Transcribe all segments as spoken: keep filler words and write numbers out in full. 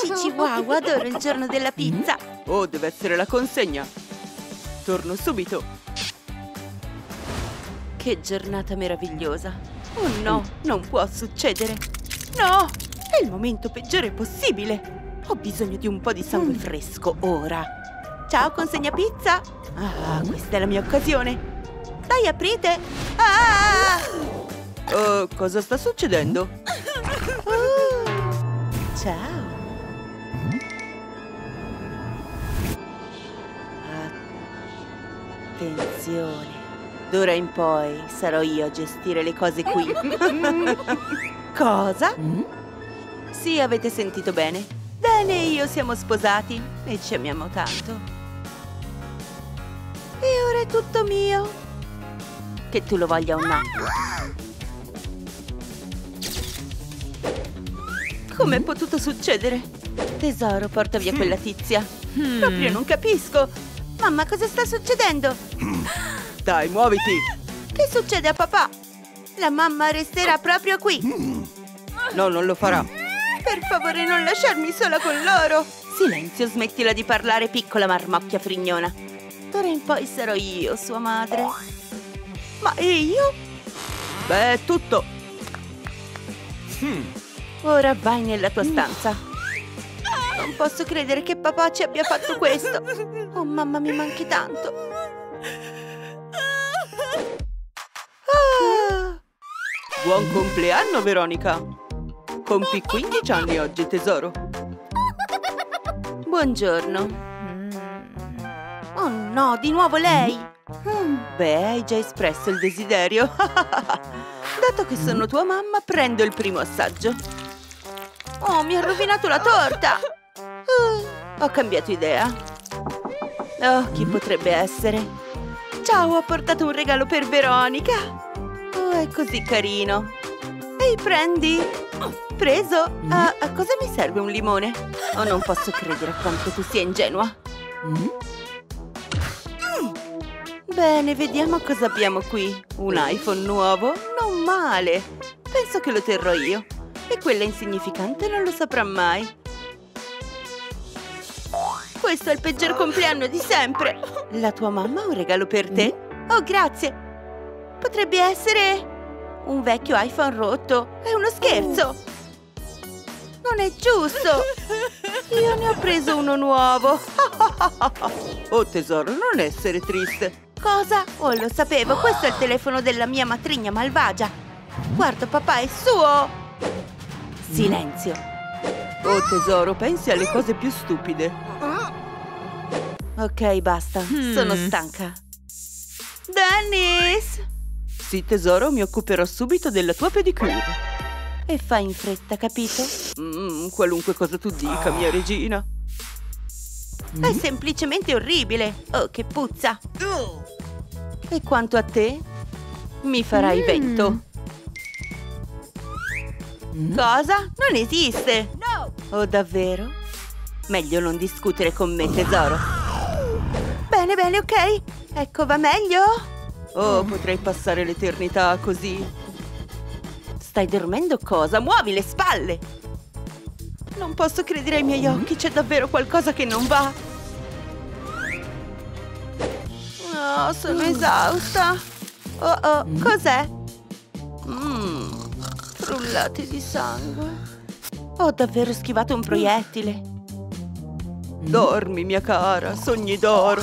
Chi Chi WOW, adoro il giorno della pizza. Oh, deve essere la consegna. Torno subito. Che giornata meravigliosa. Oh no, non può succedere. No, è il momento peggiore possibile. Ho bisogno di un po' di sangue fresco ora. Ciao, consegna pizza. Ah, questa è la mia occasione. Dai, aprite! Ah! Oh, cosa sta succedendo? Oh, ciao! Attenzione! D'ora in poi sarò io a gestire le cose qui. Cosa? Sì, avete sentito bene. Dan e io siamo sposati e ci amiamo tanto. E ora è tutto mio! Che tu lo voglia o no. Come è potuto succedere? Tesoro, porta via quella tizia. hmm. Proprio non capisco. Mamma, cosa sta succedendo? Dai, muoviti. Che succede a papà? La mamma resterà proprio qui. No, non lo farà. Per favore, non lasciarmi sola con loro. Silenzio, smettila di parlare, piccola marmocchia frignona. D'ora in poi sarò io, sua madre. Ma e io? Beh, è tutto. hmm. Ora vai nella tua stanza. Non posso credere che papà ci abbia fatto questo. Oh mamma, mi manchi tanto. ah. Buon compleanno, Veronica. Compi quindici anni oggi, tesoro. Buongiorno. Oh no, di nuovo lei. Beh, hai già espresso il desiderio. Dato che sono tua mamma, prendo il primo assaggio. Oh, mi ha rovinato la torta. uh, Ho cambiato idea. Oh, chi potrebbe essere? Ciao, ho portato un regalo per Veronica. Oh, è così carino. Ehi, prendi. Preso. uh, A cosa mi serve un limone? Oh, non posso credere a quanto tu sia ingenua. Bene, vediamo cosa abbiamo qui. Un iPhone nuovo? Non male. Penso che lo terrò io. E quella insignificante non lo saprà mai. Questo è il peggior compleanno di sempre. La tua mamma ha un regalo per te? Oh, grazie. Potrebbe essere un vecchio iPhone rotto. È uno scherzo. Non è giusto. Io ne ho preso uno nuovo. Oh tesoro, non essere triste. Cosa? Oh, lo sapevo, questo è il telefono della mia matrigna malvagia. Guarda, papà, è suo! Silenzio. Oh tesoro, pensi alle cose più stupide. Ok, basta, hmm. sono stanca. Dennis! Sì tesoro, mi occuperò subito della tua pedicure. E fai in fretta, capito? Mm, qualunque cosa tu dica, mia regina. È semplicemente orribile. Oh, che puzza. E quanto a te? Mi farai mm. vento. Cosa? Non esiste. No. Oh, davvero? Meglio non discutere con me, tesoro. Bene, bene, ok. Ecco, va meglio? Oh, potrei passare l'eternità così. Stai dormendo cosa? Muovi le spalle. Non posso credere ai miei occhi, c'è davvero qualcosa che non va. Oh, sono esausta. Oh oh, cos'è? Mm, frullati di sangue. Ho davvero schivato un proiettile. Dormi, mia cara, sogni d'oro.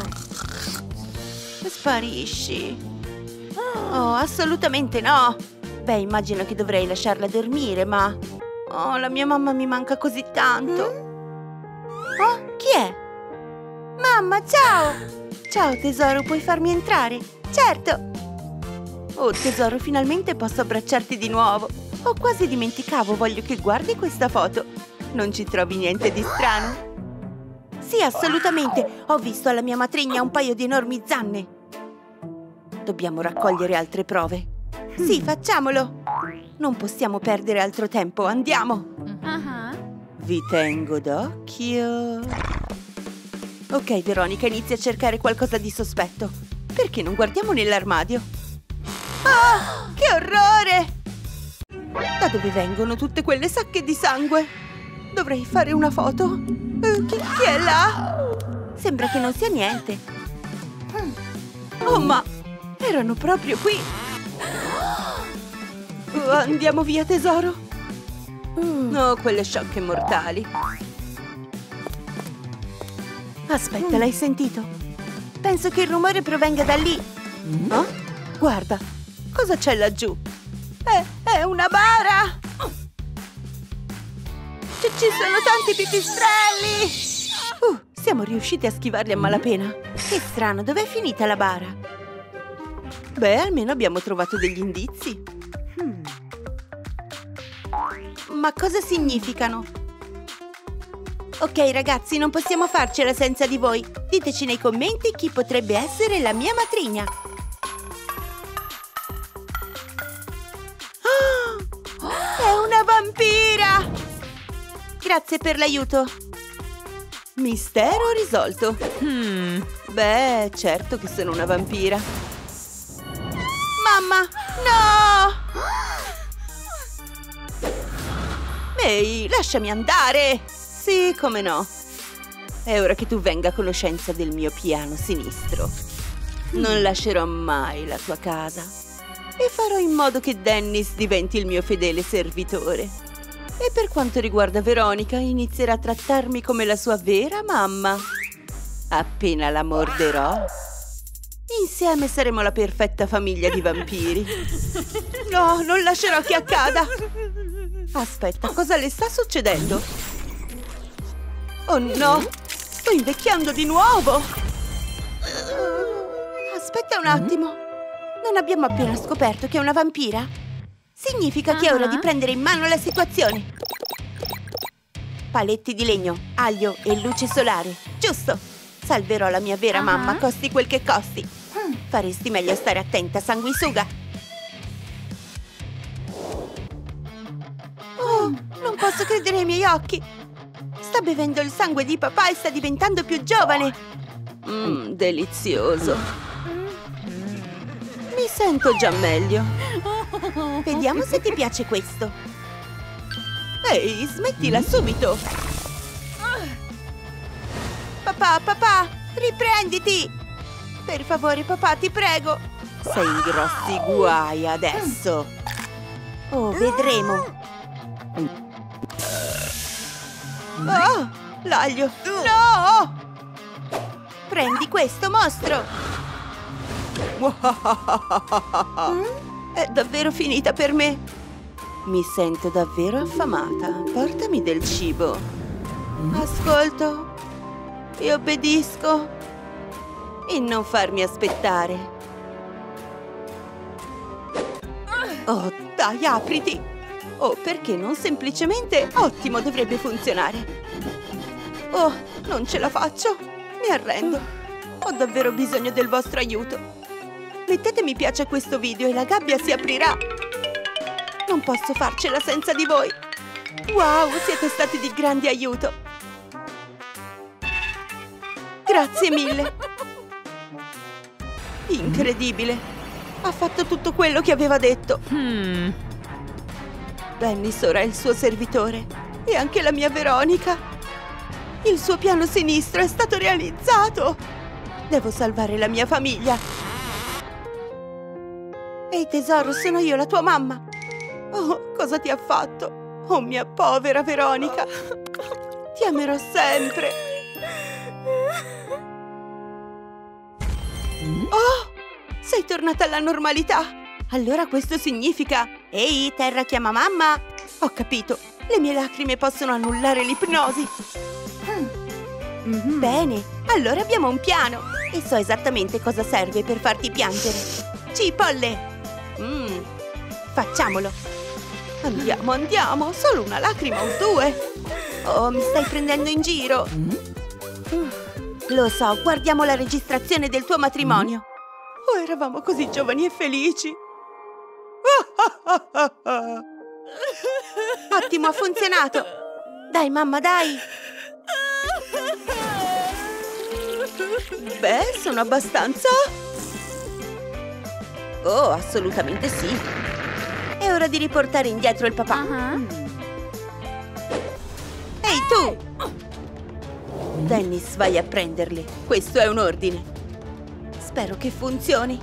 Sparisci. Oh, assolutamente no. Beh, immagino che dovrei lasciarla dormire, ma... Oh, la mia mamma mi manca così tanto. Oh, chi è? Mamma, ciao! Ciao tesoro, puoi farmi entrare? Certo! Oh tesoro, finalmente posso abbracciarti di nuovo. Oh, quasi dimenticavo, voglio che guardi questa foto. Non ci trovi niente di strano? Sì, assolutamente! Ho visto alla mia matrigna un paio di enormi zanne. Dobbiamo raccogliere altre prove. Sì, facciamolo! Non possiamo perdere altro tempo, andiamo! Uh-huh. Vi tengo d'occhio. Ok, Veronica, inizia a cercare qualcosa di sospetto. Perché non guardiamo nell'armadio? Ah, che orrore! Da dove vengono tutte quelle sacche di sangue? Dovrei fare una foto. Uh, chi, chi è là? Sembra che non sia niente. Oh, ma erano proprio qui. Uh, andiamo via, tesoro. No, oh, quelle sciocche mortali. Aspetta, l'hai sentito? Penso che il rumore provenga da lì. Oh? Guarda, cosa c'è laggiù? È, è una bara! Ci, ci sono tanti pipistrelli! Uh, siamo riusciti a schivarli a malapena. Che strano, dov'è finita la bara? Beh, almeno abbiamo trovato degli indizi. Hmm. Ma cosa significano? Ok ragazzi, non possiamo farcela senza di voi. Diteci nei commenti chi potrebbe essere la mia matrigna. Oh, è una vampira! Grazie per l'aiuto. Mistero risolto. Hmm, beh, certo che sono una vampira. Mamma, no! May, lasciami andare! Sì, come no. È ora che tu venga a conoscenza del mio piano sinistro. Non lascerò mai la tua casa. E farò in modo che Dennis diventi il mio fedele servitore. E per quanto riguarda Veronica, inizierà a trattarmi come la sua vera mamma. Appena la morderò, insieme saremo la perfetta famiglia di vampiri. No, non lascerò che accada. Aspetta, cosa le sta succedendo? Oh no! Sto invecchiando di nuovo! Aspetta un attimo! Non abbiamo appena scoperto che è una vampira? Significa che è ora di prendere in mano la situazione! Paletti di legno, aglio e luce solare, giusto! Salverò la mia vera mamma, costi quel che costi! Faresti meglio stare attenta, sanguisuga! Oh, non posso credere ai miei occhi! Sta bevendo il sangue di papà e sta diventando più giovane. Mmm, delizioso. Mi sento già meglio. Vediamo se ti piace questo. Ehi, smettila subito. Papà, papà, riprenditi. Per favore, papà, ti prego. Sei in grossi guai adesso. Oh, vedremo. Oh, l'aglio! No! Prendi questo, mostro! È davvero finita per me! Mi sento davvero affamata. Portami del cibo. Ascolto e obbedisco. E non farmi aspettare. Oh, dai, apriti! Oh, perché non semplicemente? Ottimo, dovrebbe funzionare. Oh, non ce la faccio. Mi arrendo. Ho davvero bisogno del vostro aiuto. Mettete mi piace a questo video e la gabbia si aprirà. Non posso farcela senza di voi. Wow, siete stati di grande aiuto. Grazie mille. Incredibile. Ha fatto tutto quello che aveva detto. Hmm... Dennis ora è il suo servitore e anche la mia Veronica. Il suo piano sinistro è stato realizzato. Devo salvare la mia famiglia. Ehi tesoro, sono io la tua mamma. Oh, cosa ti ha fatto? Oh, mia povera Veronica. Ti amerò sempre. Oh, sei tornata alla normalità. Allora questo significa... Ehi, terra chiama mamma! Ho capito! Le mie lacrime possono annullare l'ipnosi! Mm-hmm. Bene, allora abbiamo un piano! E so esattamente cosa serve per farti piangere! Cipolle! Mm. Facciamolo! Andiamo, andiamo! Solo una lacrima o due! Oh, mi stai prendendo in giro! Uh. Lo so, guardiamo la registrazione del tuo matrimonio! Oh, eravamo così giovani e felici! Ottimo, ha funzionato! Dai mamma, dai! Beh, sono abbastanza... Oh, assolutamente sì! È ora di riportare indietro il papà. Uh-huh. Ehi, Tu! Dennis, vai a prenderli. Questo è un ordine. Spero che funzioni.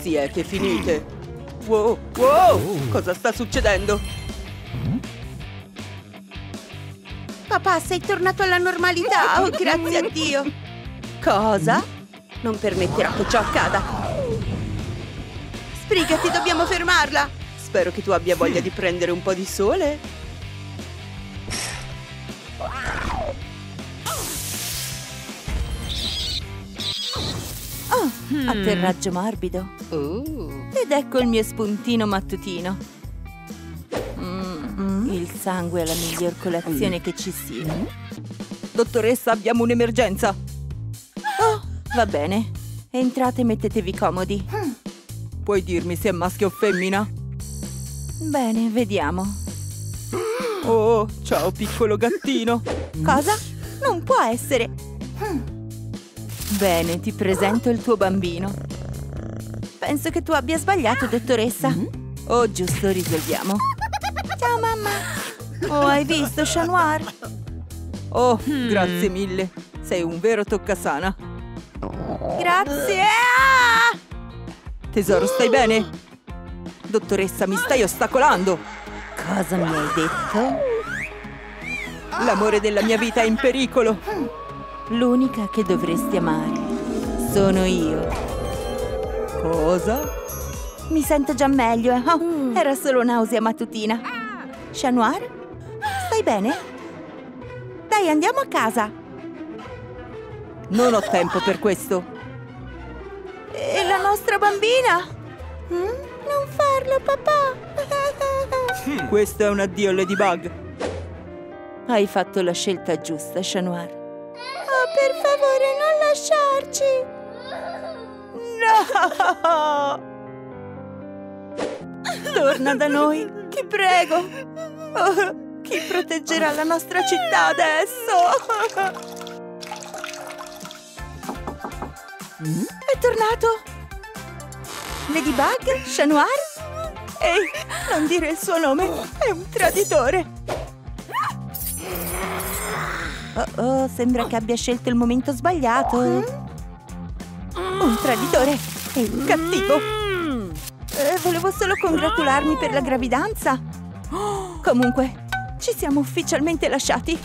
Siete finite. Wow, wow! Cosa sta succedendo? Papà, sei tornato alla normalità. Oh, grazie a Dio. Cosa? Non permetterà che ciò accada. Sbrigati, dobbiamo fermarla. Spero che tu abbia voglia di prendere un po' di sole. Oh, atterraggio morbido. Ed ecco il mio spuntino mattutino. Mm, il sangue è la miglior colazione che ci sia. Dottoressa, abbiamo un'emergenza. Oh, va bene. Entrate e mettetevi comodi. Puoi dirmi se è maschio o femmina? Bene, vediamo. Oh, ciao piccolo gattino. Cosa? Non può essere. Bene, ti presento il tuo bambino. Penso che tu abbia sbagliato, dottoressa. Oh, giusto, risolviamo. Ciao mamma. Oh, hai visto, Xanuar? Oh, hmm. grazie mille. Sei un vero toccasana. Grazie. Tesoro, stai bene? Dottoressa, mi stai ostacolando! Cosa mi hai detto? L'amore della mia vita è in pericolo! L'unica che dovresti amare sono io. Cosa? Mi sento già meglio, eh? Oh, mm. Era solo nausea mattutina. Xanuar? Stai bene? Dai, andiamo a casa! Non ho tempo per questo! E la nostra bambina? Mm? Non farlo, papà! Questo è un addio, Ladybug. Hai fatto la scelta giusta, Xanuar. Oh, per favore, non lasciarci! No! Torna da noi, ti prego! Oh, chi proteggerà la nostra città adesso? È tornato! Ladybug? Xanuar? Ehi, non dire il suo nome, è un traditore! Oh oh, sembra che abbia scelto il momento sbagliato! Un traditore! È un cattivo! Eh, volevo solo congratularmi per la gravidanza! Comunque, ci siamo ufficialmente lasciati!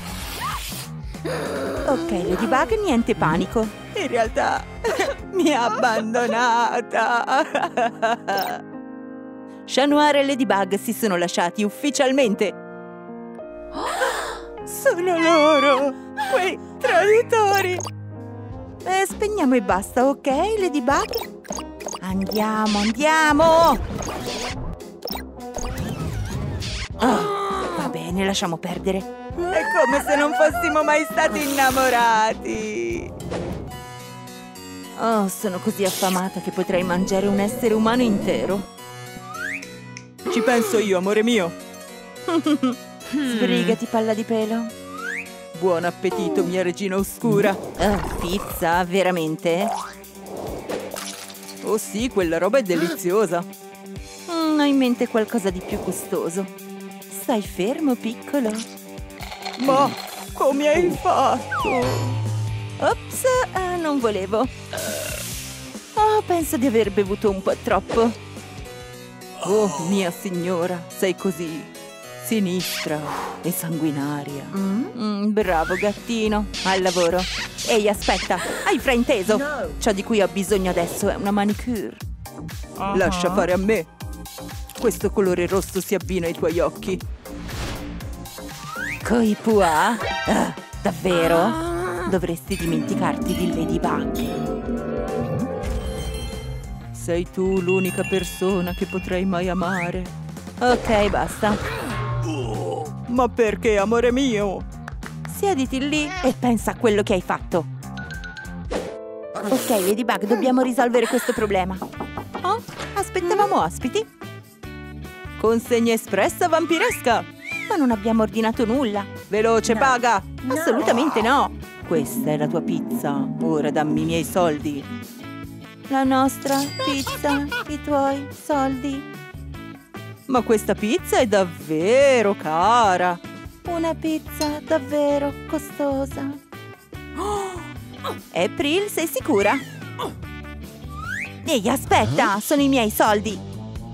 Ok, Ladybug, niente panico! In realtà... mi ha abbandonata! Xanuar e Ladybug si sono lasciati ufficialmente! Sono loro! Quei traditori! Eh, spegniamo e basta, ok, Ladybug? Andiamo, andiamo! Oh, va bene, lasciamo perdere! È come se non fossimo mai stati innamorati! Oh, sono così affamata che potrei mangiare un essere umano intero. Ci penso io, amore mio. Sbrigati, palla di pelo. Buon appetito, mia regina oscura. Oh, pizza, veramente? Oh sì, quella roba è deliziosa. Mm, ho in mente qualcosa di più costoso. Stai fermo, piccolo. Ma come hai fatto? Ops, eh, non volevo. Oh, penso di aver bevuto un po' troppo. Oh, mia signora, sei così sinistra e sanguinaria. Mm? Mm, bravo gattino, al lavoro. Ehi, aspetta, hai frainteso? No. Ciò di cui ho bisogno adesso è una manicure. Uh-huh. Lascia fare a me. Questo colore rosso si abbina ai tuoi occhi. Coi pua? Ah, davvero? Ah. Dovresti dimenticarti di Ladybug. Sei tu l'unica persona che potrei mai amare. Ok, basta. Oh, ma perché, amore mio? Siediti lì e pensa a quello che hai fatto. Ok, Ladybug, dobbiamo risolvere questo problema. Oh, aspettavamo ospiti. Consegna espressa vampiresca. Ma non abbiamo ordinato nulla. Veloce, paga! Assolutamente no! Questa è la tua pizza, ora dammi i miei soldi. La nostra pizza, i tuoi soldi. Ma questa pizza è davvero cara. Una pizza davvero costosa. Oh, April, sei sicura? Ehi, aspetta, sono i miei soldi.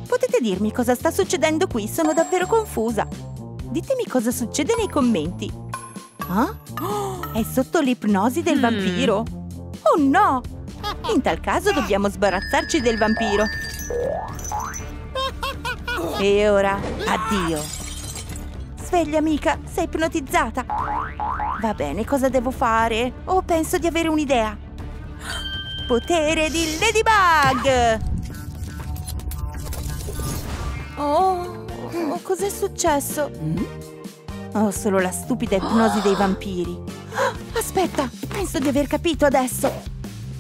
Potete dirmi cosa sta succedendo qui? Sono davvero confusa. Ditemi cosa succede nei commenti. Ah? È sotto l'ipnosi del vampiro? Oh no! In tal caso dobbiamo sbarazzarci del vampiro. E ora, addio. Sveglia, amica, sei ipnotizzata. Va bene, cosa devo fare? Oh, penso di avere un'idea. Potere di Ladybug! Oh, oh, cos'è successo? Oh, solo la stupida ipnosi dei vampiri. Aspetta, penso di aver capito adesso.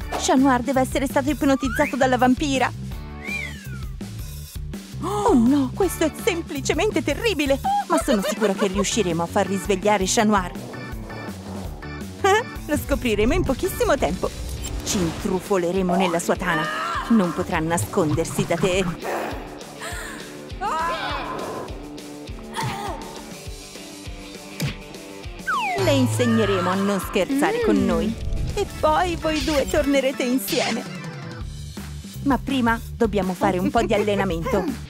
Xanuar deve essere stato ipnotizzato dalla vampira. Oh no, questo è semplicemente terribile! Ma sono sicura che riusciremo a far risvegliare Xanuar. Eh? Lo scopriremo in pochissimo tempo. Ci intrufoleremo nella sua tana. Non potrà nascondersi da te. Le insegneremo a non scherzare mm. con noi. E poi voi due tornerete insieme. Ma prima dobbiamo fare un po' di allenamento.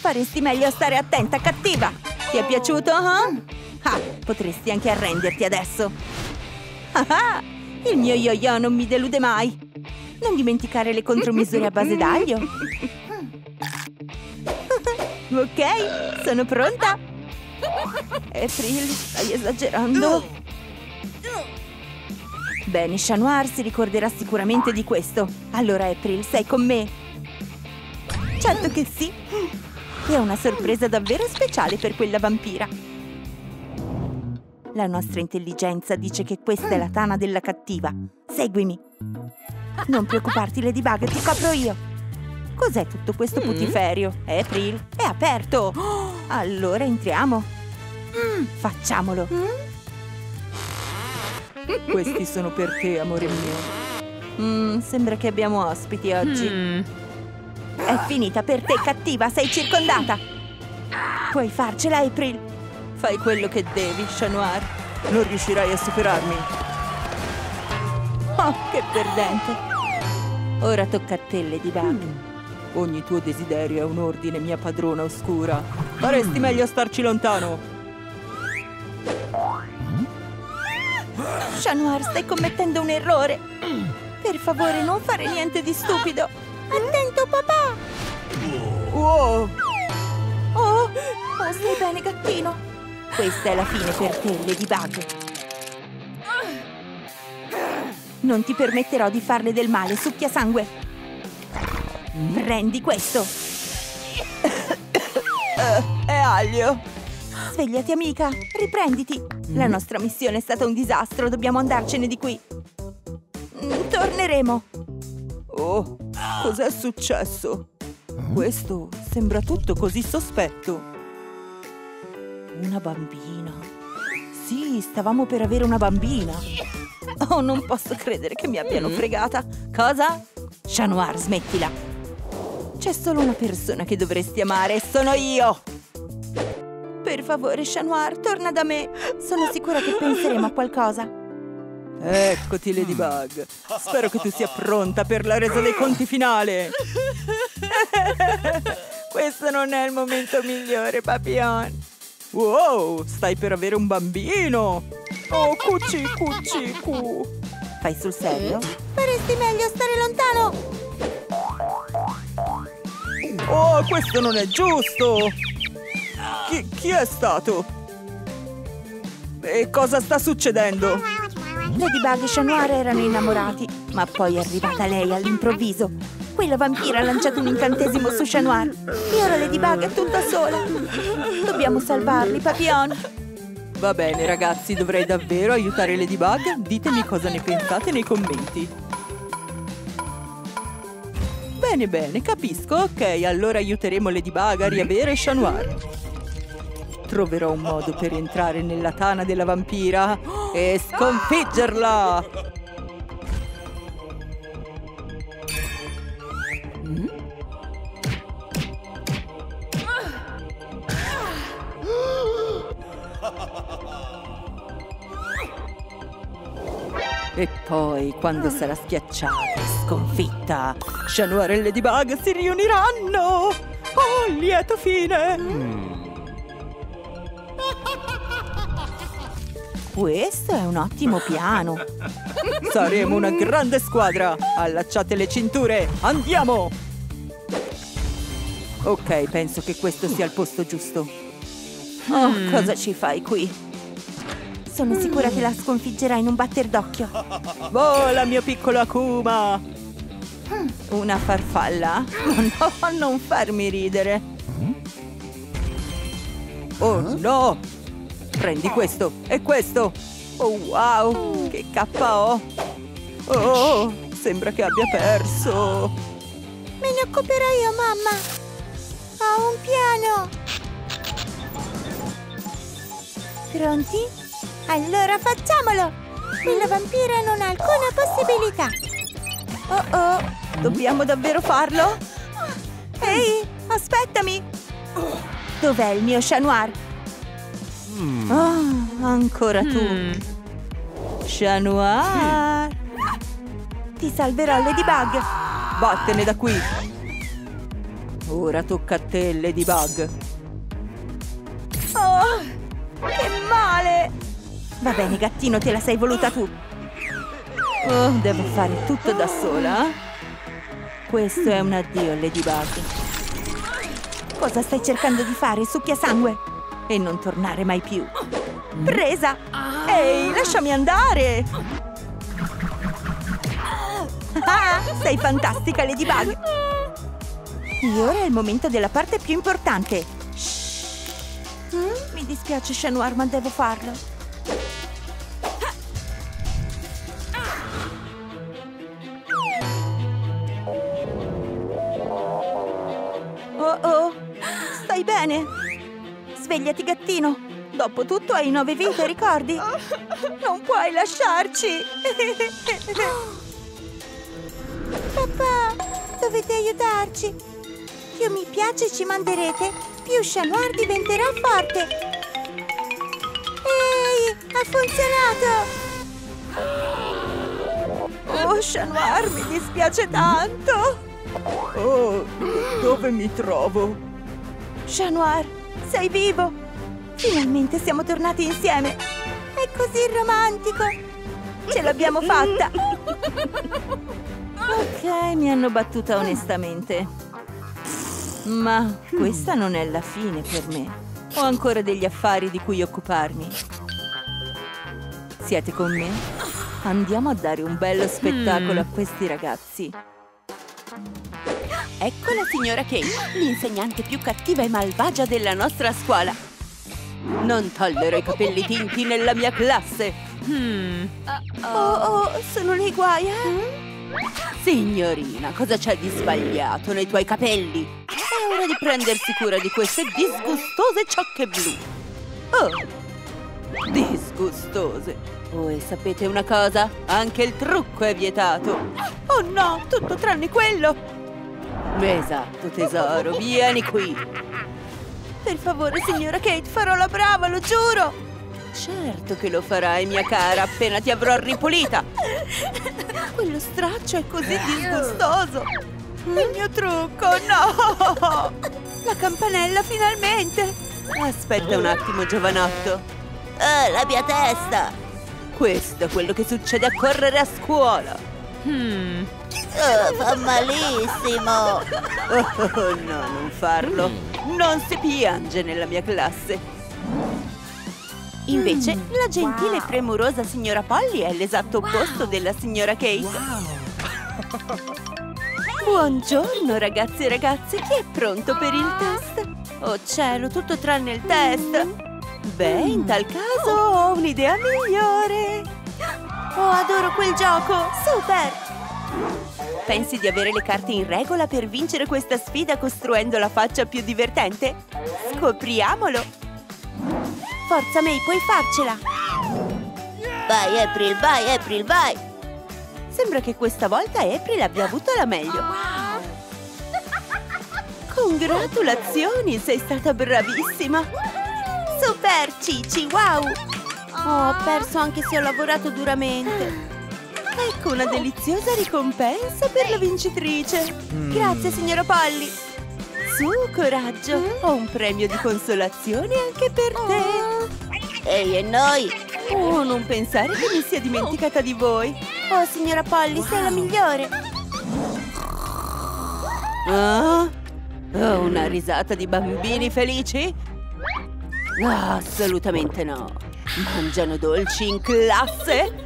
Faresti meglio a stare attenta, cattiva! Ti è piaciuto? Huh? Ah, potresti anche arrenderti adesso. Ah ah, il mio yo-yo non mi delude mai. Non dimenticare le contromisure a base d'aglio. Ok, sono pronta. April, stai esagerando. Bene, Xanuar si ricorderà sicuramente di questo. Allora, April, sei con me? Certo che sì. È una sorpresa davvero speciale per quella vampira. La nostra intelligenza dice che questa è la tana della cattiva. Seguimi. Non preoccuparti, Ladybug, ti copro io. Cos'è tutto questo putiferio? April, è aperto. Allora entriamo. Facciamolo. Questi sono per te, amore mio. Mm, sembra che abbiamo ospiti oggi. Mm. È finita per te, cattiva, sei circondata. Puoi farcela, April. Fai quello che devi, Xanuar. Non riuscirai a superarmi. Oh, che perdente. Ora tocca a te, Ladybug. Mm. Ogni tuo desiderio è un ordine, mia padrona oscura. Faresti mm. meglio starci lontano. Xanuar, stai commettendo un errore. Per favore, non fare niente di stupido. Attento, papà. Wow. Oh, oh, stai bene, gattino. Questa è la fine per te, Ladybug. Non ti permetterò di farle del male, succhia sangue. Prendi questo. È aglio. Svegliati, amica, riprenditi. La nostra missione è stata un disastro, dobbiamo andarcene di qui. Torneremo. Oh, cos'è successo? Questo sembra tutto così sospetto. Una bambina. Sì, stavamo per avere una bambina. Oh, non posso credere che mi abbiano fregata. Cosa? Xanuar, smettila. C'è solo una persona che dovresti amare e sono io. Per favore, Xanuar, torna da me. Sono sicura che penseremo a qualcosa. Eccoti, Ladybug. Spero che tu sia pronta per la resa dei conti finale. Questo non è il momento migliore, Papillon. Wow, stai per avere un bambino. Oh, cucci, cucci, cu. Fai sul serio? Faresti meglio stare lontano. Oh, questo non è giusto. Chi, chi è stato? E cosa sta succedendo? Ladybug e Xanuar erano innamorati, ma poi è arrivata lei all'improvviso. Quella vampira ha lanciato un incantesimo su Xanuar e ora Ladybug è tutta sola. Dobbiamo salvarli, Papillon. Va bene, ragazzi, dovrei davvero aiutare Ladybug. Ditemi cosa ne pensate nei commenti. Bene, bene, capisco. Ok, allora aiuteremo Ladybug a riavere Xanuar. Troverò un modo per entrare nella tana della vampira e sconfiggerla! E poi, quando sarà schiacciata e sconfitta, Xanuar e Ladybug si riuniranno! Oh, lieto fine! Mm. Questo è un ottimo piano! Saremo una grande squadra! Allacciate le cinture! Andiamo! Ok, penso che questo sia il posto giusto. Oh, cosa ci fai qui? Sono sicura che la sconfiggerà in un batter d'occhio. Vola, mio piccolo Akuma! Una farfalla? Oh no, non farmi ridere! Oh no! Prendi questo e questo! Oh wow! Che K O! Oh, sembra che abbia perso! Me ne occuperò io, mamma! Ho un piano! Pronti? Allora facciamolo! Quella vampira non ha alcuna possibilità! Oh oh! Dobbiamo davvero farlo? Ehi! Aspettami! Dov'è il mio Xanuar? Oh, ancora tu! Xanuar! Ti salverò, Ladybug! Vattene da qui! Ora tocca a te, Ladybug! Oh! Che male! Va bene, gattino, te la sei voluta tu. Oh, devo fare tutto da sola? Questo è un addio, Ladybug. Cosa stai cercando di fare, succhia sangue? E non tornare mai più. Presa! Ehi, lasciami andare! Ah, sei fantastica, Ladybug! E ora è il momento della parte più importante. Shh. Mi dispiace, Xanuar, ma devo farlo. Bene. Svegliati, gattino. Dopotutto hai nove vite, ricordi? Non puoi lasciarci. Papà, dovete aiutarci. Più mi piace ci manderete, più Xanuar diventerà forte. Ehi, ha funzionato. Oh, Xanuar, mi dispiace tanto. Oh, dove mi trovo? Xanuar, sei vivo! Finalmente siamo tornati insieme! È così romantico! Ce l'abbiamo fatta! Ok, mi hanno battuta onestamente. Ma questa non è la fine per me. Ho ancora degli affari di cui occuparmi. Siete con me? Andiamo a dare un bello spettacolo a questi ragazzi. Ecco la signora Kate, l'insegnante più cattiva e malvagia della nostra scuola. Non tollero i capelli tinti nella mia classe. Hmm. Oh, oh, sono nei guai, eh? Signorina, cosa c'è di sbagliato nei tuoi capelli? È ora di prendersi cura di queste disgustose ciocche blu. Oh, disgustose. Oh, e sapete una cosa? Anche il trucco è vietato. Oh no, tutto tranne quello. Esatto, tesoro, vieni qui. Per favore, signora Kate, farò la brava, lo giuro. Certo che lo farai, mia cara, appena ti avrò ripulita. Quello straccio è così disgustoso. Il mio trucco, no! La campanella, finalmente. Aspetta un attimo, giovanotto. Oh, la mia testa. Questo è quello che succede a correre a scuola. Hmm... Oh, fa malissimo! Oh, oh, oh, no, non farlo! Non si piange nella mia classe! Invece, la gentile e premurosa signora Polly è l'esatto opposto della signora Kate! Buongiorno, ragazzi e ragazze! Chi è pronto per il test? Oh cielo, tutto tranne il test! Beh, in tal caso ho un'idea migliore! Oh, adoro quel gioco! Super! Pensi di avere le carte in regola per vincere questa sfida costruendo la faccia più divertente? Scopriamolo! Forza May, puoi farcela! Vai April, vai April, vai! Sembra che questa volta April abbia avuto la meglio! Congratulazioni, sei stata bravissima! Super Cici, wow! Oh, ho perso anche se ho lavorato duramente! Ecco una deliziosa ricompensa per la vincitrice. Mm. Grazie, signora Polly. Su, coraggio. Mm. Ho un premio di consolazione anche per te. Oh. Ehi, e noi? Oh, non pensare che mi sia dimenticata di voi. Oh, signora Polly, wow. Sei la migliore. Oh? Oh, una risata di bambini felici? No, assolutamente no. Mangiano dolci in classe?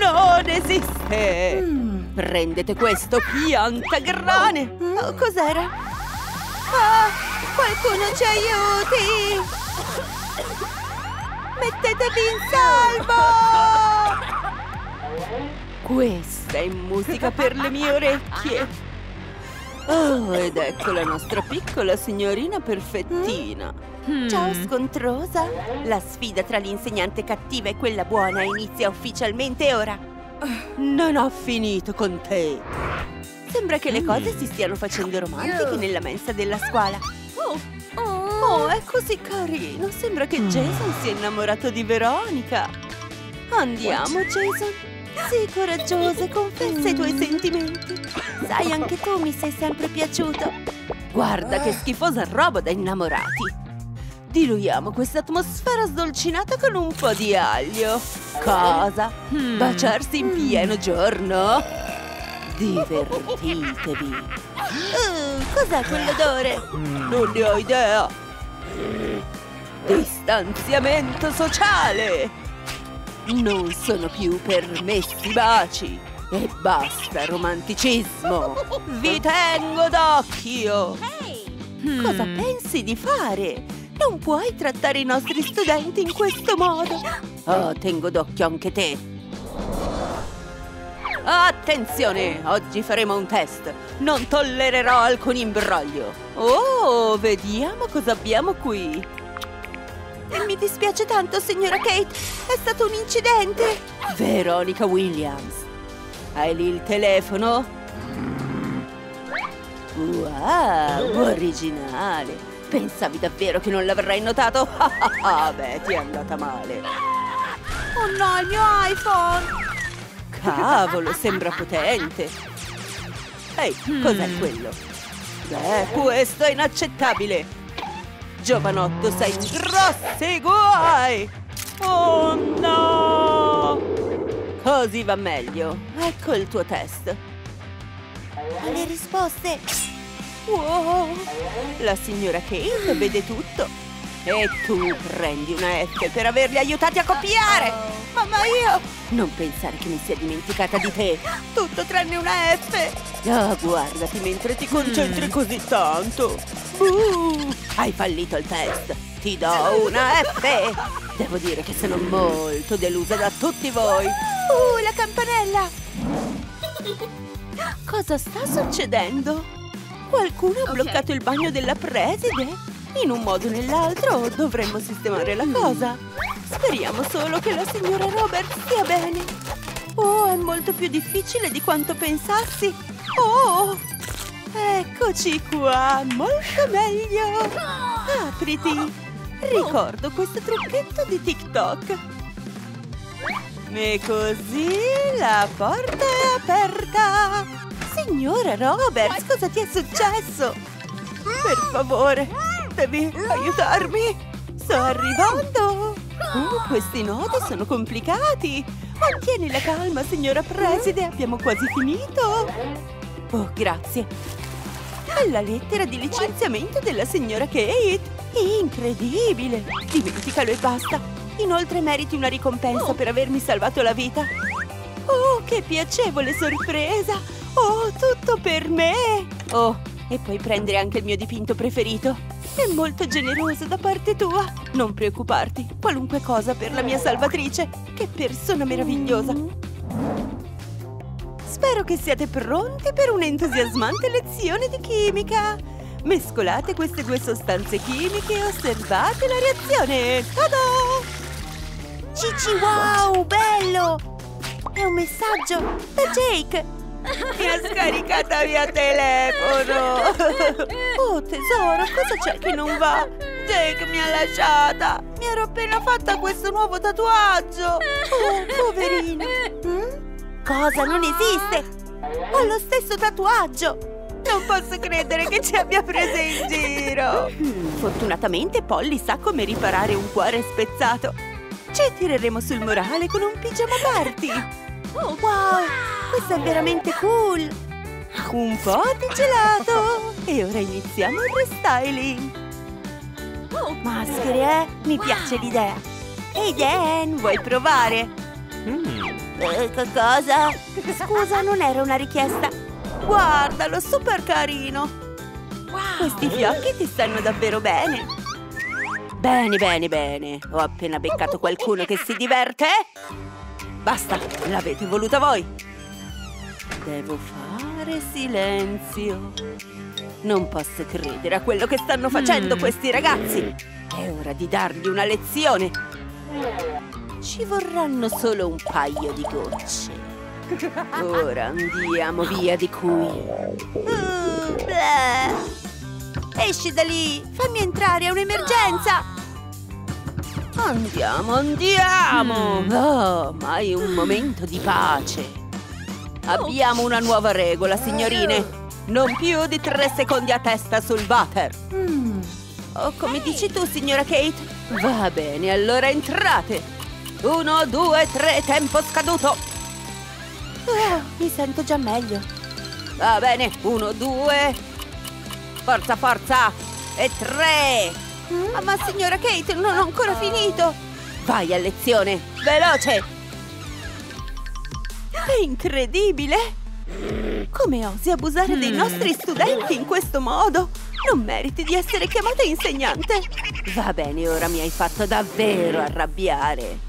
Non esiste! Mm. Prendete questo piantagrane! Oh, cos'era? Ah, qualcuno ci aiuti! Mettetevi in salvo! Questa è musica per le mie orecchie! Oh, ed ecco la nostra piccola signorina perfettina! Mm. Hmm. Ciao scontrosa! La sfida tra l'insegnante cattiva e quella buona inizia ufficialmente ora! Non ho finito con te! Sembra che le cose si stiano facendo romantiche nella mensa della scuola! Oh, oh, è così carino! Sembra che Jason sia innamorato di Veronica! Andiamo, Jason! Sii coraggiosa e confessa i tuoi sentimenti! Sai, anche tu mi sei sempre piaciuto! Guarda che schifosa roba da innamorati! Diluiamo questa atmosfera sdolcinata con un po' di aglio. Cosa? Mm. Baciarsi in pieno giorno? Divertitevi. Uh, cos'è quell'odore? Mm. Non ne ho idea. Distanziamento sociale. Non sono più permessi baci. E basta romanticismo. Vi tengo d'occhio. Hey. Mm. Cosa pensi di fare? Non puoi trattare i nostri studenti in questo modo! Oh, tengo d'occhio anche te! Attenzione! Oggi faremo un test! Non tollererò alcun imbroglio! Oh, vediamo cosa abbiamo qui! Mi dispiace tanto, signora Kate! È stato un incidente! Veronica Williams! Hai lì il telefono? Wow, originale! Pensavi davvero che non l'avrei notato? Ah, ah, ah, beh, ti è andata male. Oh no, il mio iPhone! Cavolo, sembra potente. Ehi, hmm. cos'è quello? Beh, questo è inaccettabile. Giovanotto, sei in grossi guai! Oh no! Così va meglio. Ecco il tuo test. Le risposte... Wow! La signora Kate vede tutto. E tu prendi una F per averli aiutati a copiare. Mamma io! Non pensare che mi sia dimenticata di te. Tutto tranne una F. Oh, guardati mentre ti concentri mm. così tanto. Uh, hai fallito il test. Ti do una F. Devo dire che sono molto delusa da tutti voi. Uh, la campanella. Cosa sta succedendo? Qualcuno ha bloccato okay. il bagno della preside? In un modo o nell'altro dovremmo sistemare la cosa. Speriamo solo che la signora Robert stia bene. Oh, è molto più difficile di quanto pensassi. Oh, eccoci qua, molto meglio. Apriti. Ricordo questo trucchetto di TikTok. E così la porta è aperta. Signora Roberts, cosa ti è successo? Per favore, devi aiutarmi! Sto arrivando! Oh, questi nodi sono complicati! Mantieni la calma, signora preside, abbiamo quasi finito! Oh, grazie! Alla lettera di licenziamento della signora Kate! Incredibile! Dimenticalo e basta! Inoltre meriti una ricompensa per avermi salvato la vita! Oh, che piacevole sorpresa! Oh, tutto per me! Oh, e puoi prendere anche il mio dipinto preferito. È molto generoso da parte tua. Non preoccuparti, qualunque cosa per la mia salvatrice. Che persona meravigliosa! Spero che siate pronti per un'entusiasmante lezione di chimica. Mescolate queste due sostanze chimiche e osservate la reazione. Ta-da! Chi Chi wow, bello! È un messaggio da Jake! Mi ha scaricata via telefono! Oh tesoro, cosa c'è che non va? Jake mi ha lasciata! Mi ero appena fatta questo nuovo tatuaggio! Oh, poverino! Mm? cosa non esiste! Ho lo stesso tatuaggio! Non posso credere che ci abbia preso in giro! Fortunatamente Polly sa come riparare un cuore spezzato! Ci tireremo sul morale con un pigiama party! Oh, wow! Questo è veramente cool! Un po' di gelato! E ora iniziamo il restyling! Maschere, eh? Mi piace l'idea! Ehi, hey Dan, vuoi provare? Mm. Eh, che cosa? Scusa, non era una richiesta! Guardalo, super carino! Wow. Questi fiocchi ti stanno davvero bene! Bene, bene, bene! Ho appena beccato qualcuno che si diverte! Basta, l'avete voluta voi! Devo fare silenzio! Non posso credere a quello che stanno facendo mm. questi ragazzi! È ora di dargli una lezione! Ci vorranno solo un paio di gocce! Ora andiamo via di qui. uh, Esci da lì, fammi entrare, è un'emergenza. Andiamo, andiamo. mm. Oh, mai un momento di pace. Abbiamo una nuova regola, signorine. Non più di tre secondi a testa sul water. mm. Oh, come dici tu, signora Kate? Va bene, allora entrate. Uno, due, tre, tempo scaduto. Uh, mi sento già meglio. Va bene, uno, due. Forza, forza. E tre. mm? Ma signora Kate, non ho ancora finito. Vai a lezione, veloce. È incredibile. Come osi abusare mm. dei nostri studenti in questo modo? Non meriti di essere chiamata insegnante. Va bene, ora mi hai fatto davvero arrabbiare.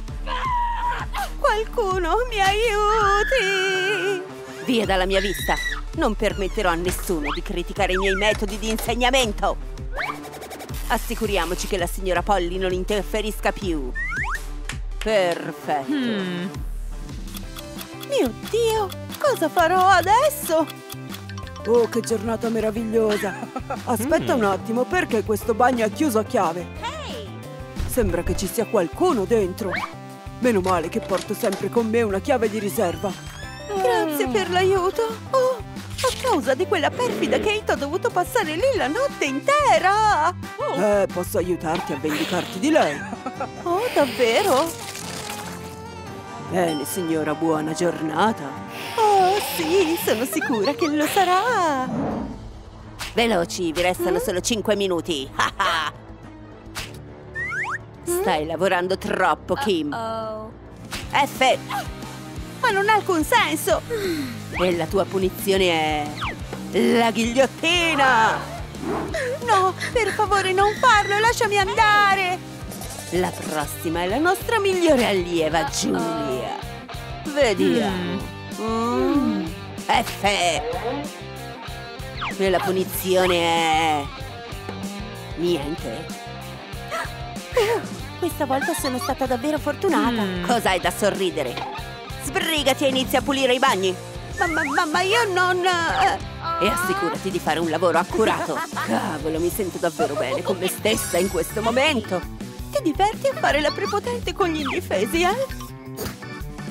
Qualcuno mi aiuti! Via dalla mia vista! Non permetterò a nessuno di criticare i miei metodi di insegnamento! Assicuriamoci che la signora Polly non interferisca più! Perfetto! Hmm. Mio Dio! Cosa farò adesso? Oh, che giornata meravigliosa! Aspetta mm. un attimo, perché questo bagno è chiuso a chiave? Hey. Sembra che ci sia qualcuno dentro! Meno male che porto sempre con me una chiave di riserva. Grazie per l'aiuto. Oh, a causa di quella perfida Kate ho dovuto passare lì la notte intera. Oh. Eh, posso aiutarti a vendicarti di lei? Oh, davvero? Bene, signora, buona giornata. Oh, sì, sono sicura che lo sarà. Veloci, vi restano mm? solo cinque minuti. Stai lavorando troppo, Kim. Uh-oh. F. Ma non ha alcun senso. E la tua punizione è... la ghigliottina. No, per favore non farlo, lasciami andare. La prossima è la nostra migliore allieva, Giulia. Vediamo. mm. F. E la punizione è... niente. Questa volta sono stata davvero fortunata. mm. Cos'hai da sorridere? Sbrigati e inizia a pulire i bagni. Ma, ma, ma, ma io non... E assicurati di fare un lavoro accurato. Cavolo, mi sento davvero bene con me stessa in questo momento. Ti diverti a fare la prepotente con gli indifesi, eh?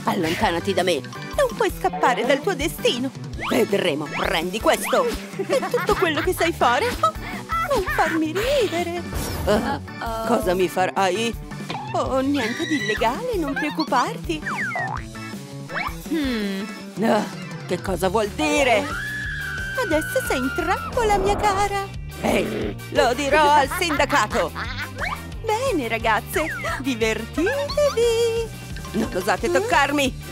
Allontanati da me. Non puoi scappare dal tuo destino. Vedremo, prendi questo. È tutto quello che sai fare? Non farmi ridere. Uh, Uh-oh. Cosa mi farai? Oh, niente di illegale, non preoccuparti. hmm. uh, Che cosa vuol dire? Adesso sei in trappola, mia cara. Ehi, lo dirò al sindacato. Bene, ragazze, divertitevi. Non osate mm? toccarmi.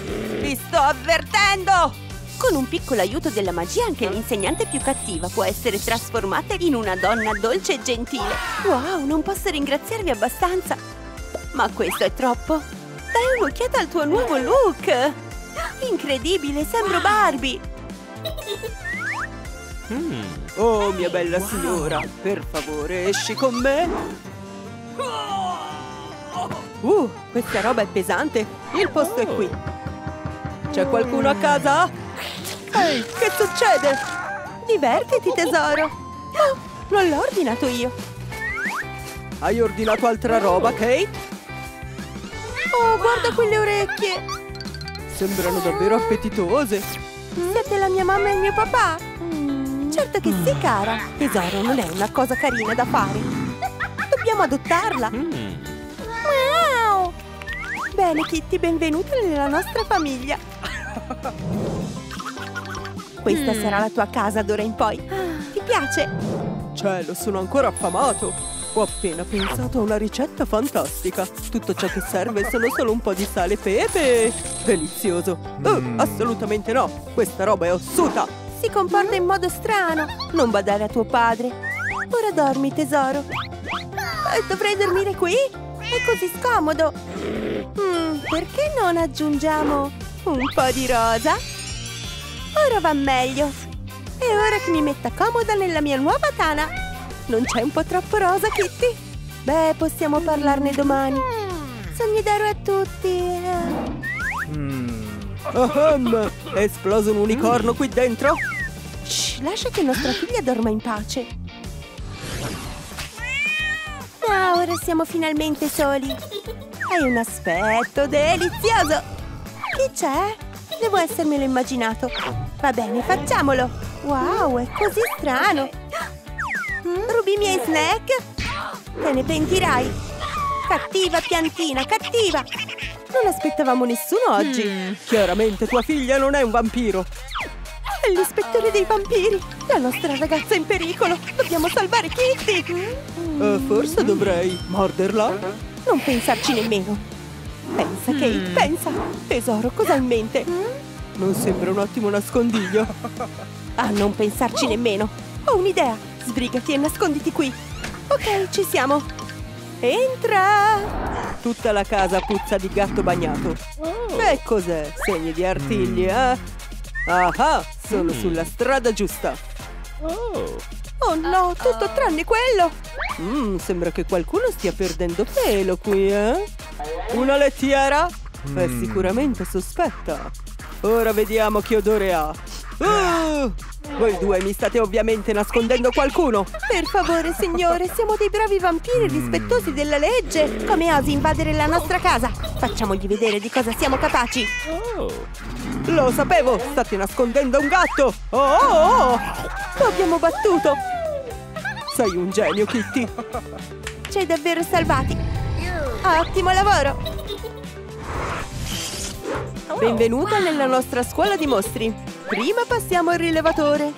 Vi sto avvertendo. Con un piccolo aiuto della magia anche l'insegnante più cattiva può essere trasformata in una donna dolce e gentile. Wow, non posso ringraziarvi abbastanza. Ma questo è troppo. Dai un'occhiata al tuo nuovo look. Incredibile, sembro Barbie. mm. Oh, mia bella wow. signora, per favore esci con me. Uh, questa roba è pesante. Il posto oh. è qui. C'è qualcuno a casa? Ehi, che succede? Divertiti, tesoro. Oh, non l'ho ordinato io. Hai ordinato altra roba, Kate? Oh, guarda quelle orecchie. Sembrano davvero appetitose. Siete la mia mamma e il mio papà? Mm. Certo che sì, cara. Tesoro, non è una cosa carina da fare. Dobbiamo adottarla. Mm. Wow! Bene, Kitty, benvenuta nella nostra famiglia. Questa mm. sarà la tua casa d'ora in poi. Ti piace? Cielo, sono ancora affamato. Ho appena pensato a una ricetta fantastica. Tutto ciò che serve sono solo un po' di sale e pepe. Delizioso. Oh, assolutamente no. Questa roba è ossuta. Si comporta in modo strano. Non badare a tuo padre. Ora dormi, tesoro. Eh, dovrei dormire qui? È così scomodo. Mm, perché non aggiungiamo un po' di rosa? Ora va meglio. È ora che mi metta comoda nella mia nuova tana. Non c'è un po' troppo rosa, Kitty? Beh, possiamo parlarne domani. Sognidero a tutti. Mm. Aham! È esploso un unicorno qui dentro? Shh, lascia che nostra figlia dorma in pace. Ah, ora siamo finalmente soli. Hai un aspetto delizioso. Chi c'è? Devo essermelo immaginato. Va bene, facciamolo. Wow, è così strano. Rubi i miei snack? Te ne pentirai! Cattiva piantina, cattiva! Non aspettavamo nessuno oggi! Mm. Chiaramente tua figlia non è un vampiro! È l'ispettore dei vampiri! La nostra ragazza è in pericolo! Dobbiamo salvare Kitty! Mm. Uh, forse dovrei morderla? Non pensarci nemmeno! Pensa, Kate, mm. pensa! Tesoro, cosa hai in mente? Mm. Non sembra un ottimo nascondiglio! Ah, non pensarci oh. nemmeno! Ho un'idea! Sbrigati e nasconditi qui. Ok, ci siamo. Entra! Tutta la casa puzza di gatto bagnato. Oh. E cos'è? Segni di artiglia? Eh? Ah, sono mm. sulla strada giusta. Oh. Oh no, tutto tranne quello. Mm, sembra che qualcuno stia perdendo pelo qui, eh? Una lettiera? Mm. È sicuramente sospetta. Ora vediamo che odore ha. Oh! Voi due mi state ovviamente nascondendo qualcuno. Per favore, signore, siamo dei bravi vampiri rispettosi della legge. Come osi invadere la nostra casa? Facciamogli vedere di cosa siamo capaci. Oh. Lo sapevo, state nascondendo un gatto. Oh, oh, oh. L'abbiamo battuto. Sei un genio, Kitty. Ci hai davvero salvati. Ottimo lavoro. Benvenuta nella nostra scuola di mostri. Prima passiamo al rilevatore.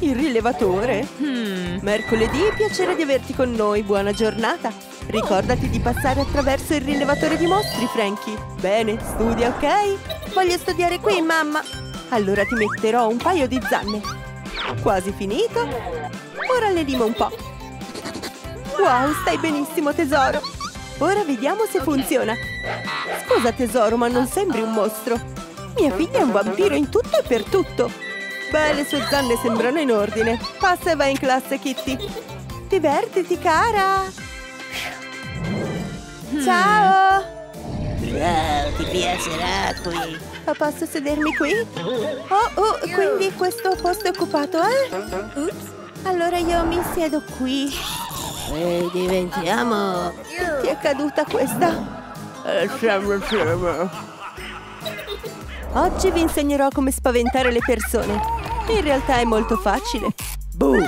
Il rilevatore? Hmm. Mercoledì, piacere di averti con noi. Buona giornata. Ricordati di passare attraverso il rilevatore di mostri, Frankie. Bene, studia, ok? Voglio studiare qui, mamma. Allora ti metterò un paio di zanne. Quasi finito. Ora le limo un po'. Wow, stai benissimo, tesoro. Ora vediamo se funziona. Scusa tesoro, ma non sembri un mostro. Mia figlia è un vampiro in tutto e per tutto. Beh, le sue zanne sembrano in ordine. Passa e vai in classe, Kitty. Divertiti, cara. Ciao. Wow, ti piacerà qui. Ma posso sedermi qui? Oh, oh, quindi questo posto è occupato, eh? Ups. Allora io mi siedo qui. E diventiamo. Ti è caduta questa? Oggi vi insegnerò come spaventare le persone. In realtà è molto facile. Boom!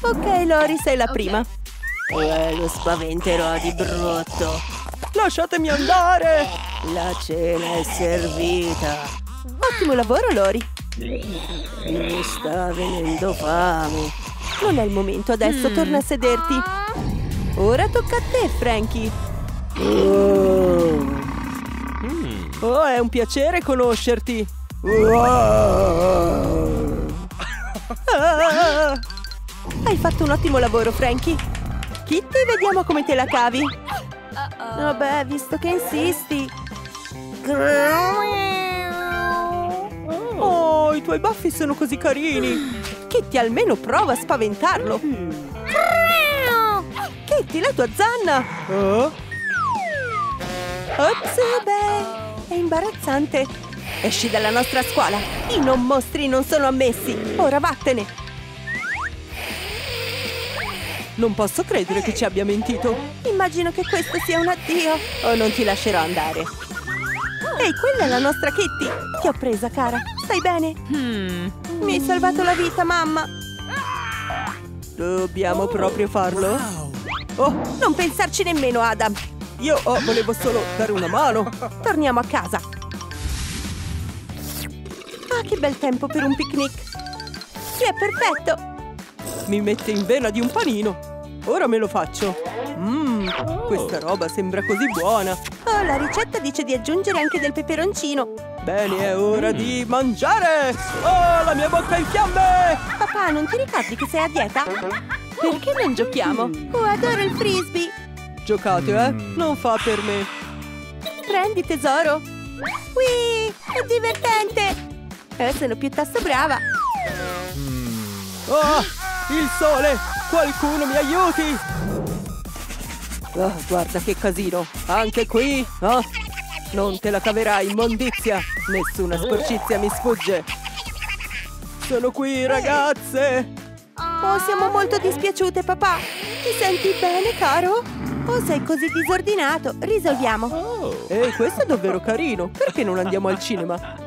Ok, Lori, sei la prima. Eh, lo spaventerò di brutto. Lasciatemi andare! La cena è servita. Ottimo lavoro, Lori. Mi sta venendo fame. Non è il momento adesso, mm. torna a sederti. Ora tocca a te, Frankie. Oh. Mm. oh, è un piacere conoscerti. Wow. ah. Hai fatto un ottimo lavoro, Frankie. Kitty, vediamo come te la cavi. Vabbè, visto che insisti. Oh, i tuoi baffi sono così carini. Kitty, almeno prova a spaventarlo. Kitty, la tua zanna. Oh? Ops, beh, è imbarazzante. Esci dalla nostra scuola. I non mostri non sono ammessi. Ora vattene. Non posso credere che ci abbia mentito. Immagino che questo sia un addio. O non ti lascerò andare. Ehi, quella è la nostra Kitty! Ti ho presa, cara! Stai bene? Hmm. Mi hai salvato la vita, mamma! Dobbiamo proprio farlo? Oh, non pensarci nemmeno, Adam! Io oh, volevo solo dare una mano! Torniamo a casa! Ah, che bel tempo per un picnic! Sì, è perfetto! Mi mette in vena di un panino! Ora me lo faccio! Mmm, questa roba sembra così buona! Oh, la ricetta dice di aggiungere anche del peperoncino! Bene, è ora mm. di mangiare! Oh, la mia bocca in fiamme! Papà, non ti ricordi che sei a dieta? Perché non giochiamo? Mm. Oh, adoro il frisbee! Giocate, eh? Non fa per me! Prendi, tesoro! Whee! È divertente! Eh, sono piuttosto brava! Oh, il sole! Qualcuno mi aiuti! Oh, guarda che casino! Anche qui? Oh? Non te la caverai, immondizia! Nessuna sporcizia mi sfugge! Sono qui, ragazze! Oh, siamo molto dispiaciute, papà! Ti senti bene, caro? Oh, sei così disordinato! Risolviamo! Oh. Ehi, questo è davvero carino! Perché non andiamo al cinema?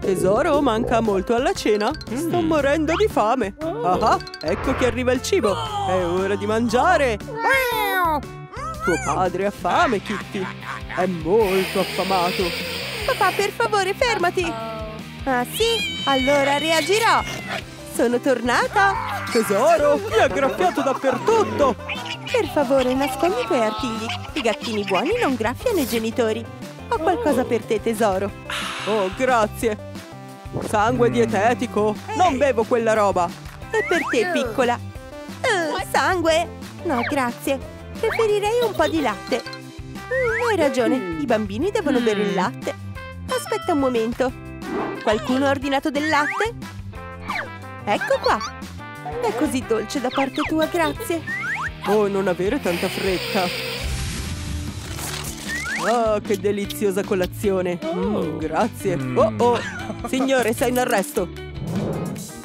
Tesoro, manca molto alla cena. Sto morendo di fame. Ah, ecco che arriva il cibo. È ora di mangiare. Tuo padre ha fame, Kitty. È molto affamato. Papà, per favore, fermati. Ah sì? Allora reagirò. Sono tornata. Tesoro, mi ha graffiato dappertutto. Per favore, nascondi i tuoi artigli. I gattini buoni non graffiano i genitori. Ho qualcosa per te, tesoro. Oh, grazie. Sangue dietetico. Non bevo quella roba. E per te, piccola. Uh, sangue. No, grazie. Preferirei un po' di latte. Mm, hai ragione. I bambini devono bere il latte. Aspetta un momento. Qualcuno ha ordinato del latte? Ecco qua. È così dolce da parte tua, grazie. Oh, non avere tanta fretta. Oh, che deliziosa colazione! Mm, grazie! Oh, oh! Signore, sei in arresto!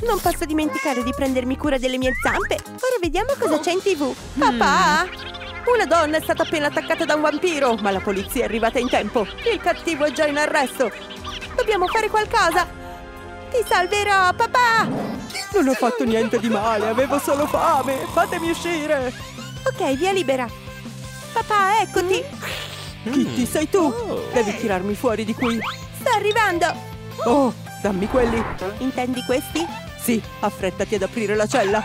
Non posso dimenticare di prendermi cura delle mie zampe! Ora vediamo cosa c'è in tv! Papà! Una donna è stata appena attaccata da un vampiro! Ma la polizia è arrivata in tempo! Il cattivo è già in arresto! Dobbiamo fare qualcosa! Ti salverò, papà! Non ho fatto niente di male! Avevo solo fame! Fatemi uscire! Ok, via libera! Papà, eccoti! Mm. Kitty, sei tu! Devi tirarmi fuori di qui! Sto arrivando! Oh, dammi quelli! Intendi questi? Sì, affrettati ad aprire la cella!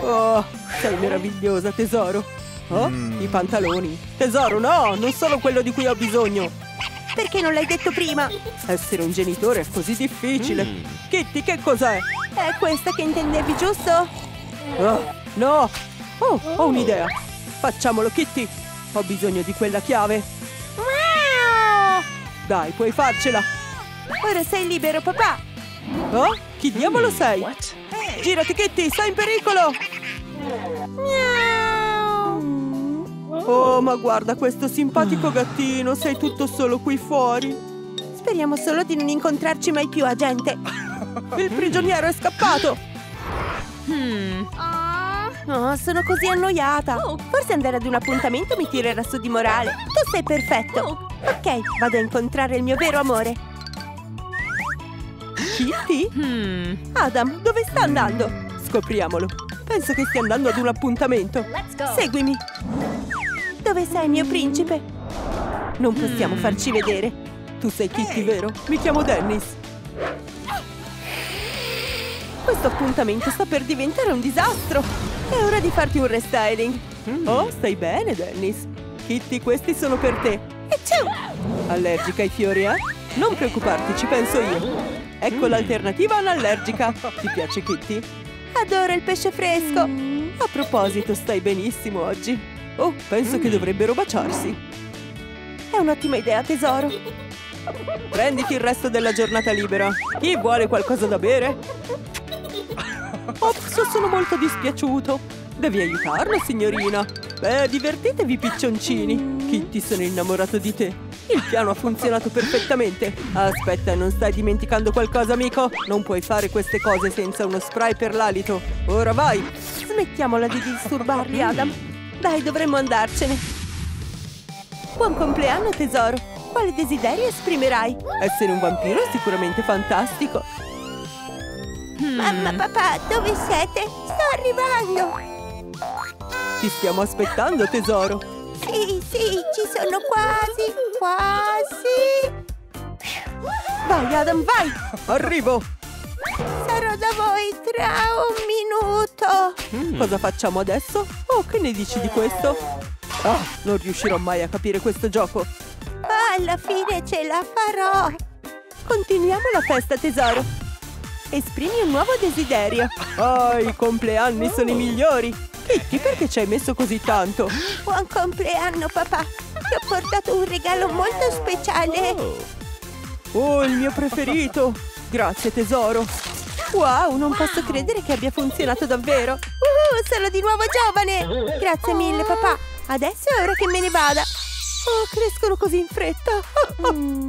Oh, sei meravigliosa, tesoro! Oh, mm. i pantaloni! Tesoro, no! Non sono quello di cui ho bisogno! Perché non l'hai detto prima? Essere un genitore è così difficile! Mm. Kitty, che cos'è? È questa che intendevi, giusto? Oh, no! Oh, ho un'idea! Facciamolo, Kitty! Ho bisogno di quella chiave. Dai, puoi farcela. Ora sei libero, papà. Oh, chi diavolo sei? Girati, Kitty, sei in pericolo. Oh, ma guarda questo simpatico gattino. Sei tutto solo qui fuori. Speriamo solo di non incontrarci mai più, agente. Il prigioniero è scappato. Hmm. Oh, sono così annoiata. Forse andare ad un appuntamento mi tirerà su di morale. Tu sei perfetto. Ok, vado a incontrare il mio vero amore. Kitty? Adam, dove sta andando? Scopriamolo. Penso che stia andando ad un appuntamento. Seguimi. Dove sei, mio principe? Non possiamo farci vedere. Tu sei Kitty, vero? Mi chiamo Dennis. Questo appuntamento sta per diventare un disastro. È ora di farti un restyling. Oh, stai bene, Dennis. Kitty, questi sono per te. E ciao! Allergica ai fiori, eh? Non preoccuparti, ci penso io. Ecco mm. l'alternativa anallergica. Ti piace, Kitty? Adoro il pesce fresco. Mm. A proposito, stai benissimo oggi. Oh, penso mm. che dovrebbero baciarsi. È un'ottima idea, tesoro. Prenditi il resto della giornata libera. Chi vuole qualcosa da bere? Ops, sono molto dispiaciuto. Devi aiutarlo, signorina. Beh, divertitevi, piccioncini. Kitty, sono innamorato di te. Il piano ha funzionato perfettamente. Aspetta, non stai dimenticando qualcosa, amico? Non puoi fare queste cose senza uno spray per l'alito. Ora vai. Smettiamola di disturbarli, Adam. Dai, dovremmo andarcene. Buon compleanno, tesoro! Quale desiderio esprimerai? Essere un vampiro è sicuramente fantastico! Hmm. Mamma, papà, dove siete? Sto arrivando! Ti stiamo aspettando, tesoro! Sì, sì, ci sono quasi, quasi! Vai, Adam, vai! Arrivo! Sarò da voi tra un minuto! Mm. Cosa facciamo adesso? Oh, che ne dici di questo? Ah, non riuscirò mai a capire questo gioco! Alla fine ce la farò! Continuiamo la festa, tesoro! Esprimi un nuovo desiderio. Oh, i compleanni sono i migliori. Kitty, perché ci hai messo così tanto? Buon compleanno, papà. Ti ho portato un regalo molto speciale. Oh, oh, il mio preferito. Grazie, tesoro. Wow, non posso credere che abbia funzionato davvero. Uh, sono di nuovo giovane. Grazie mille, papà. Adesso è ora che me ne vada. Oh, crescono così in fretta.